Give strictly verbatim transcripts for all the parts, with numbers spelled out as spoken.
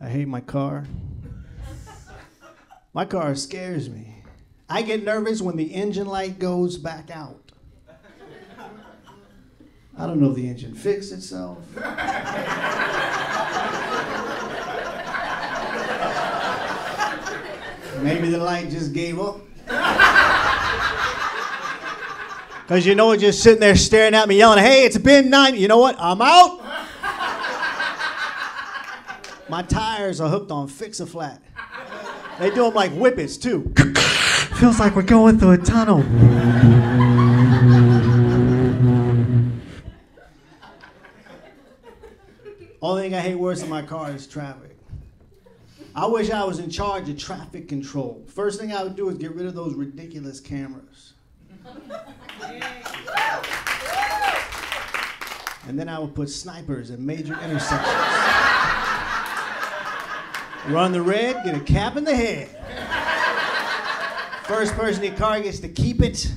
I hate my car. My car scares me. I get nervous when the engine light goes back out. I don't know if the engine fixed itself. Maybe the light just gave up. Because you know it's just sitting there staring at me yelling, hey, it's been nine. You know what? I'm out. My tires are hooked on Fix-A-Flat. They do them like whippets, too. Feels like we're going through a tunnel. Only thing I hate worse than my car is traffic. I wish I was in charge of traffic control. First thing I would do is get rid of those ridiculous cameras. And then I would put snipers at major intersections. Run the red, get a cap in the head. First person in the car gets to keep it.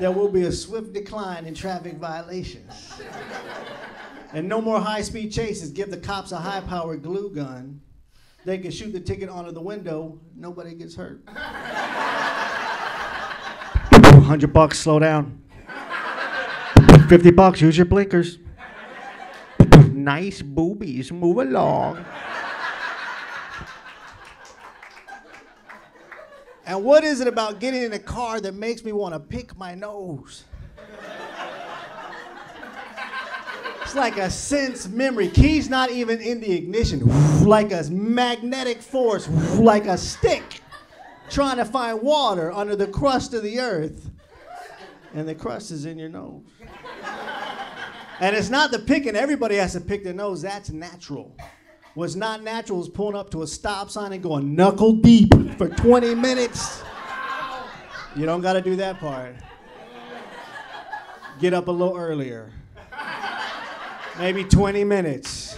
There will be a swift decline in traffic violations. And no more high-speed chases. Give the cops a high-powered glue gun. They can shoot the ticket onto the window. Nobody gets hurt. one hundred bucks, slow down. fifty bucks, use your blinkers. Nice boobies, move along. And what is it about getting in a car that makes me want to pick my nose? It's like a sense memory. Key's not even in the ignition. Like a magnetic force, like a stick, trying to find water under the crust of the earth. And the crust is in your nose. And it's not the picking. Everybody has to pick their nose. That's natural. What's not natural is pulling up to a stop sign and going knuckle deep for twenty minutes. You don't gotta do that part. Get up a little earlier. Maybe twenty minutes.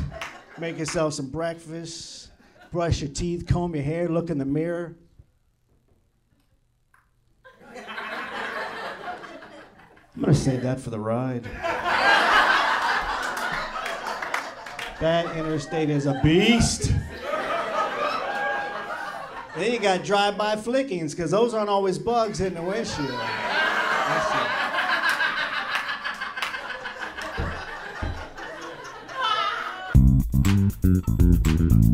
Make yourself some breakfast, brush your teeth, comb your hair, look in the mirror. I'm gonna save that for the ride. That interstate is a beast. Then you got drive-by flickings, because those aren't always bugs hitting the windshield. That's it. Thank you.